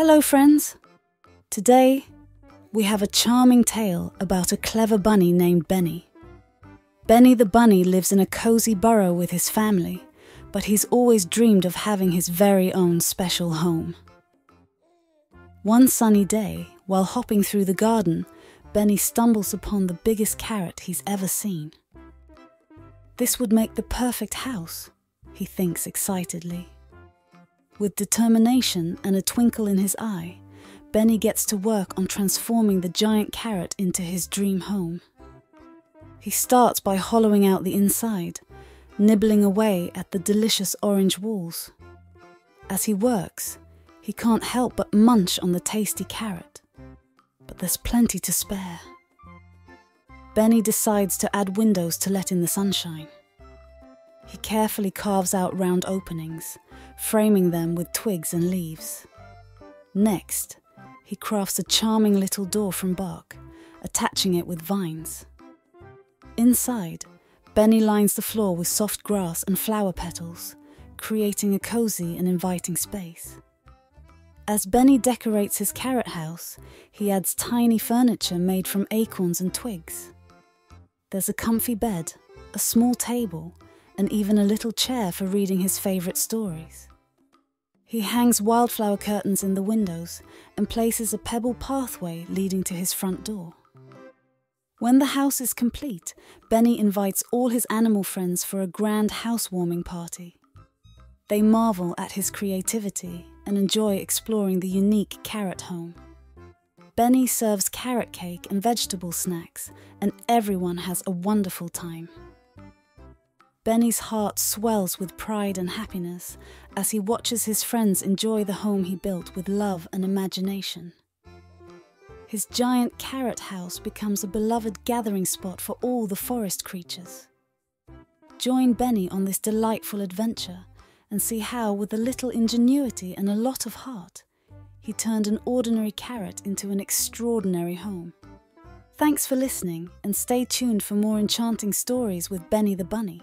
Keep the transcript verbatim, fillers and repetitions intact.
Hello friends! Today we have a charming tale about a clever bunny named Benny. Benny the Bunny lives in a cozy burrow with his family, but he's always dreamed of having his very own special home. One sunny day, while hopping through the garden, Benny stumbles upon the biggest carrot he's ever seen. This would make the perfect house, he thinks excitedly. With determination and a twinkle in his eye, Benny gets to work on transforming the giant carrot into his dream home. He starts by hollowing out the inside, nibbling away at the delicious orange walls. As he works, he can't help but munch on the tasty carrot. But there's plenty to spare. Benny decides to add windows to let in the sunshine. He carefully carves out round openings, framing them with twigs and leaves. Next, he crafts a charming little door from bark, attaching it with vines. Inside, Benny lines the floor with soft grass and flower petals, creating a cozy and inviting space. As Benny decorates his carrot house, he adds tiny furniture made from acorns and twigs. There's a comfy bed, a small table, and even a little chair for reading his favourite stories. He hangs wildflower curtains in the windows and places a pebble pathway leading to his front door. When the house is complete, Benny invites all his animal friends for a grand housewarming party. They marvel at his creativity and enjoy exploring the unique carrot home. Benny serves carrot cake and vegetable snacks, and everyone has a wonderful time. Benny's heart swells with pride and happiness as he watches his friends enjoy the home he built with love and imagination. His giant carrot house becomes a beloved gathering spot for all the forest creatures. Join Benny on this delightful adventure and see how, with a little ingenuity and a lot of heart, he turned an ordinary carrot into an extraordinary home. Thanks for listening, and stay tuned for more enchanting stories with Benny the Bunny.